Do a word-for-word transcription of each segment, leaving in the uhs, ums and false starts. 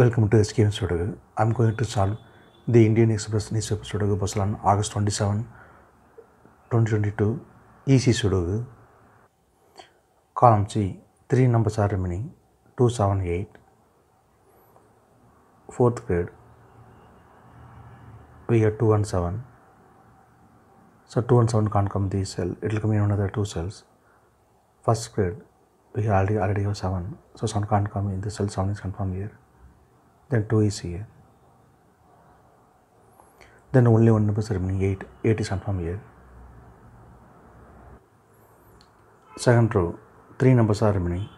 Welcome to SkVm Sudoku. I am going to solve the Indian Express newspaper Sudoku puzzle on August twenty-seventh, twenty twenty-two. Easy Sudoku. Column C. Three numbers are remaining. two, seven, eight. Fourth grade. We have two and seven. So two and seven can't come this cell. It will come in another two cells. First grade. We already already have seven. So seven can't come in this cell. seven is confirmed here. Then two is here. Then only one number is remaining, eight. eight is confirmed here. Second row, three numbers are remaining,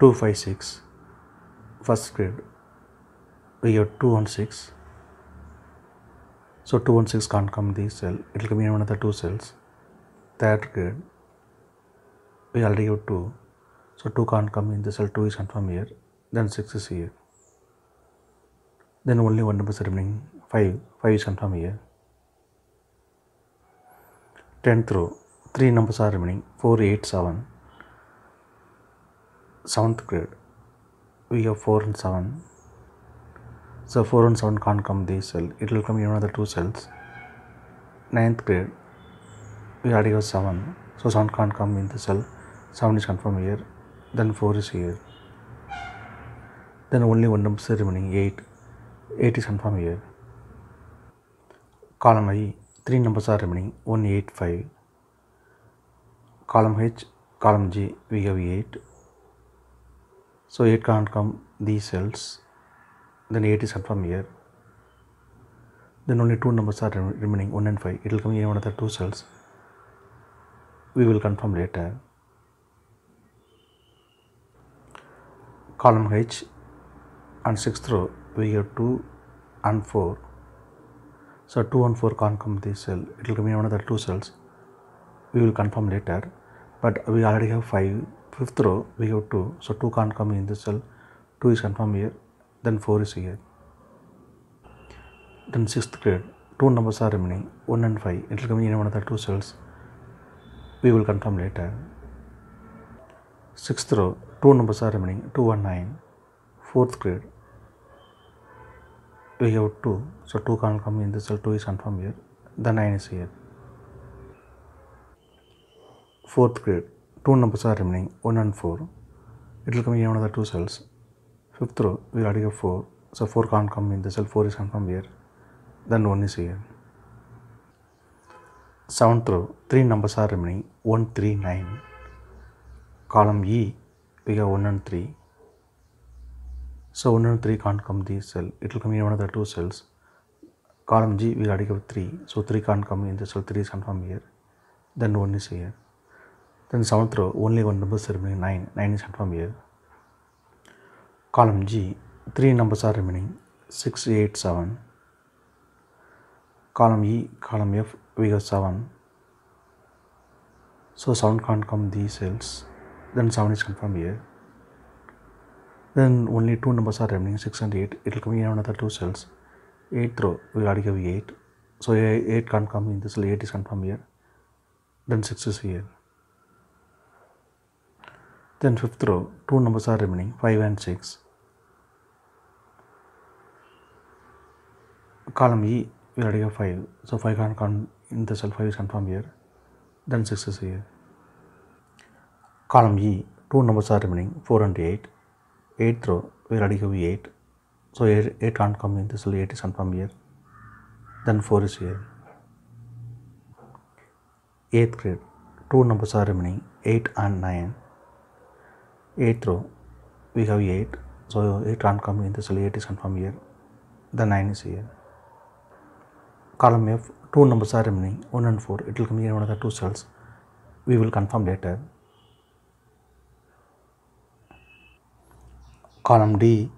two, five, six. First grade, we have two and six. So two and six can't come in this cell. It will come in another two cells. Third grade, we already have two. So two can't come in this cell. two is confirmed here. Then six is here. Then only one number is remaining, five. five is confirmed here. tenth row, three numbers are remaining, four, eight, seven. seventh grade, we have four and seven. So four and seven can't come this cell. It will come in another two cells. ninth grade, we already have seven. So seven can't come in the cell. seven is confirmed here. Then four is here. Then only one number is remaining, eight. eight is confirmed here. Column I, three numbers are remaining, one, eight, five. Column H, column G, we have eight. So eight can't come these cells. Then eight is confirmed here. Then only two numbers are remaining, one and five. It will come in one of the two cells. We will confirm later. Column H and sixth row. We have two and four. So two and four can't come this cell. It will come in another two cells. We will confirm later. But we already have five. Fifth row, we have two. So two can't come in this cell. two is confirmed here. Then four is here. Then sixth grade, two numbers are remaining, one and five. It will come in another two cells. We will confirm later. Sixth row, two numbers are remaining, two and nine. Fourth grade, we have two, so two can't come in this cell, two is confirmed here, the nine is here. fourth grade, two numbers are remaining, one and four, it will come in another two cells. fifth row, we already have four, so four can't come in this cell, four is confirmed here, then one is here. seventh row, three numbers are remaining, one, three, nine. Column E, we have one and three. So one and three can't come this cell. It will come in one of the two cells. Column G, we already have three. So three can't come in the cell. three is confirmed here. Then one is here. Then seventh row, only one number is remaining, nine. nine is confirmed here. Column G, three numbers are remaining, six, eight, seven. Column E, column F, we have seven. So seven can't come these cells. Then seven is confirmed here. Then only two numbers are remaining, six and eight. It will come in another two cells. eighth row, we already have eight. So eight can't come in this cell, eight is confirmed here. Then six is here. Then fifth row, two numbers are remaining, five and six. Column E, we already have five. So five can't come in the cell, five is confirmed here. Then six is here. Column E, two numbers are remaining, four and eight. eighth row, we already have eight. So eight, eight can't come in this cell, eight is confirmed here. Then four is here. eighth grade, two numbers are remaining, eight and nine. eighth row, we have eight. So eight can't come in this cell, eight is confirmed here. Then nine is here. Column F, two numbers are remaining, one and four. It will come in one of the two cells. We will confirm later. Column D,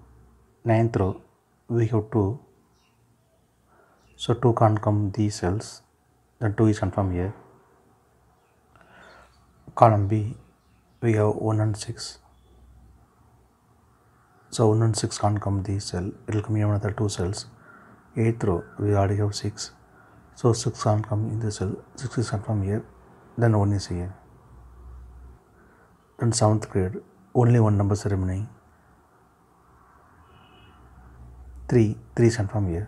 ninth row, we have two. So two can't come these cells. Then two is confirmed here. Column B, we have one and six. So one and six can't come these cell. It will come in another two cells. eighth row, we already have six. So six can't come in this cell. six is confirmed here. Then one is here. Then seventh grade, only one number is remaining. three, three is confirmed here.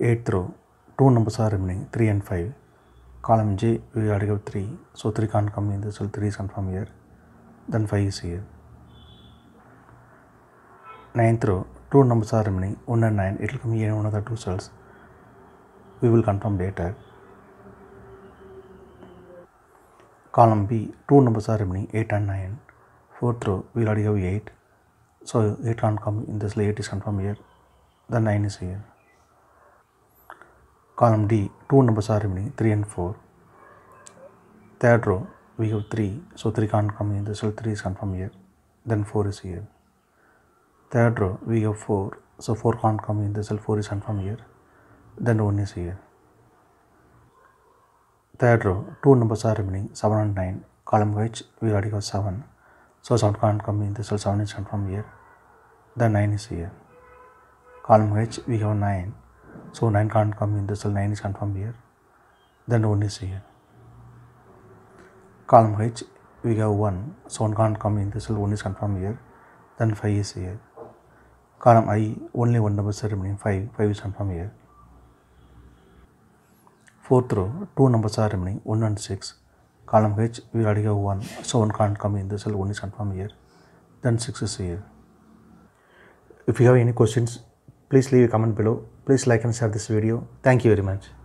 eighth row, two numbers are remaining, three and five. Column J, we already have three. So three can't come in this, so three is confirmed here. Then five is here. ninth row, two numbers are remaining, one and nine. It will come here in one of the two cells. We will confirm later. Column B, two numbers are remaining, eight and nine. fourth row, we already have eight. So eight can't come in this, eight is confirmed here. Then nine is here. Column D, two numbers are remaining, three and four. third row, we have three. So three can't come in this, so three is confirmed here. Then four is here. third row, we have four. So four can't come in this, so four is confirmed here. Then one is here. third row, two numbers are remaining, seven and nine. Column H, we already have seven. So seven can't come in this, so seven is confirmed here. Then nine is here. Column H, we have nine. So nine can't come in this, so nine is confirmed here. Then one is here. Column H, we have one. So one can't come in this, so one is confirmed here. Then five is here. Column I, only one number is remaining, five, five is confirmed here. fourth row, two numbers are remaining, one and six. Column H, we already have one, so one can't come in this, so one is confirmed here. Then six is here. If you have any questions, please leave a comment below. Please like and share this video. Thank you very much.